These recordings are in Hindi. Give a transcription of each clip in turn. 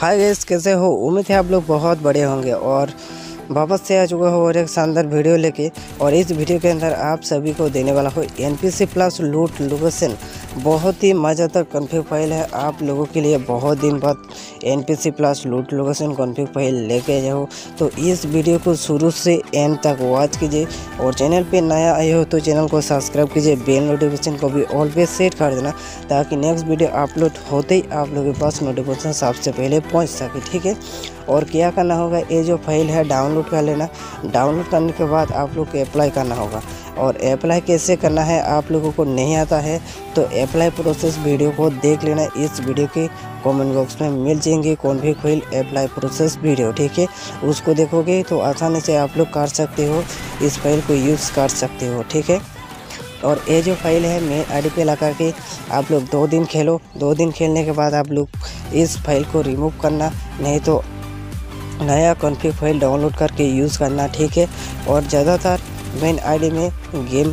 हाय गाइस, कैसे हो? उम्मीद है आप लोग बहुत बड़े होंगे और वापस से आ चुका हो और एक शानदार वीडियो लेके। और इस वीडियो के अंदर आप सभी को देने वाला हो एनपीसी प्लस लूट लोकेशन। बहुत ही मज़ेदार कॉन्फिग फाइल है आप लोगों के लिए। बहुत दिन बाद NPC plus loot location config file लेके जाओ, तो इस वीडियो को शुरू से एंड तक वॉच कीजिए। और चैनल पे नया आए हो तो चैनल को सब्सक्राइब कीजिए, बेल नोटिफिकेशन को भी ऑल पे सेट कर देना ताकि नेक्स्ट वीडियो अपलोड होते ही आप लोगों के पास नोटिफिकेशन सबसे पहले पहुँच सके, ठीक है। और क्या करना होगा, ये जो फाइल है डाउनलोड कर लेना। डाउनलोड करने के बाद आप लोग को अप्लाई करना होगा, और अप्लाई कैसे करना है आप लोगों को नहीं आता है तो अप्लाई प्रोसेस वीडियो को देख लेना। इस वीडियो के कमेंट बॉक्स में मिल जाएंगे config file apply process video, ठीक है। उसको देखोगे तो आसानी से आप लोग कर सकते हो, इस फाइल को यूज़ कर सकते हो, ठीक है। और ये जो फाइल है मेन आईडी पे लगा के आप लोग 2 दिन खेलो। 2 दिन खेलने के बाद आप लोग इस फाइल को रिमूव करना, नहीं तो नया कॉन्फिग फाइल डाउनलोड करके यूज़ करना, ठीक है। और ज़्यादातर मेन आईडी में गेम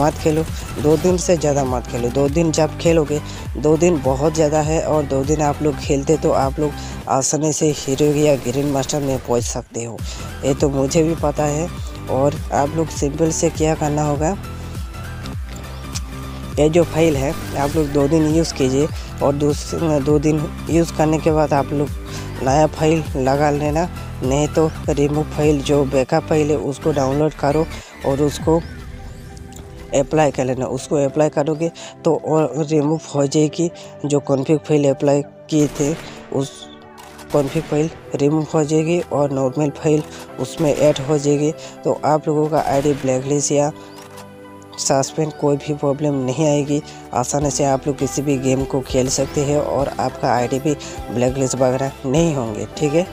मत खेलो, 2 दिन से ज़्यादा मत खेलो। 2 दिन जब खेलोगे, 2 दिन बहुत ज़्यादा है, और 2 दिन आप लोग खेलते तो आप लोग आसानी से हीरो या ग्रीन मास्टर में पहुंच सकते हो, ये तो मुझे भी पता है। और आप लोग सिंपल से क्या करना होगा, ये जो फाइल है आप लोग 2 दिन यूज़ कीजिए, और 2 दिन यूज़ करने के बाद आप लोग नया फाइल लगा लेना, नहीं तो रिमूव फाइल जो बैकअप फाइल है उसको डाउनलोड करो और उसको अप्लाई कर लेना। उसको अप्लाई करोगे तो और रिमूव हो जाएगी। जो कॉन्फिग फाइल अप्लाई किए थे उस कॉन्फिग फाइल रिमूव हो जाएगी और नॉर्मल फाइल उसमें ऐड हो जाएगी, तो आप लोगों का आईडी ब्लैकलिस्ट या सस्पेंड कोई भी प्रॉब्लम नहीं आएगी। आसानी से आप लोग किसी भी गेम को खेल सकते हैं और आपका आईडी भी ब्लैकलिस्ट वगैरह नहीं होंगे, ठीक है।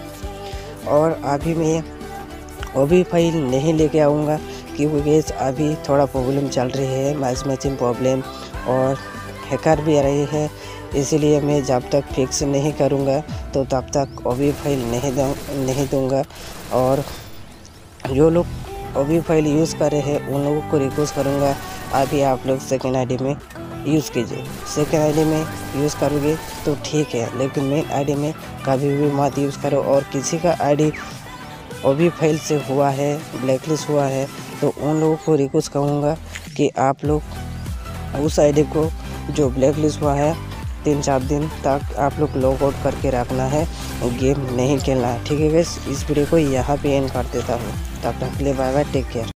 और अभी मैं वो भी फाइल नहीं लेके आऊँगा क्योंकि अभी थोड़ा प्रॉब्लम चल रही है, मैच मैचिंग प्रॉब्लम और हैकर भी आ रही है, इसीलिए मैं जब तक फिक्स नहीं करूँगा तो तब तक वो भी फाइल नहीं दूँगा। और जो लोग वो भी फाइल यूज़ कर रहे हैं उन लोगों को रिक्वेस्ट करूँगा अभी आप लोग सेकेंड आईडी में यूज़ कीजिए। सेकेंड आईडी में यूज़ करोगे तो ठीक है, लेकिन मेन आईडी में कभी भी मत यूज़ करो। और किसी का आईडी वो भी फाइल से हुआ है, ब्लैकलिस्ट हुआ है, तो उन लोगों को रिक्वेस्ट कहूँगा कि आप लोग उस आईडी को जो ब्लैकलिस्ट हुआ है 3-4 दिन तक आप लोग लॉग आउट करके रखना है, गेम नहीं खेलना है, ठीक है। बस इस वीडियो को यहाँ पे एंड कर देता हूँ, तब तक के लिए बाय बाय, टेक केयर।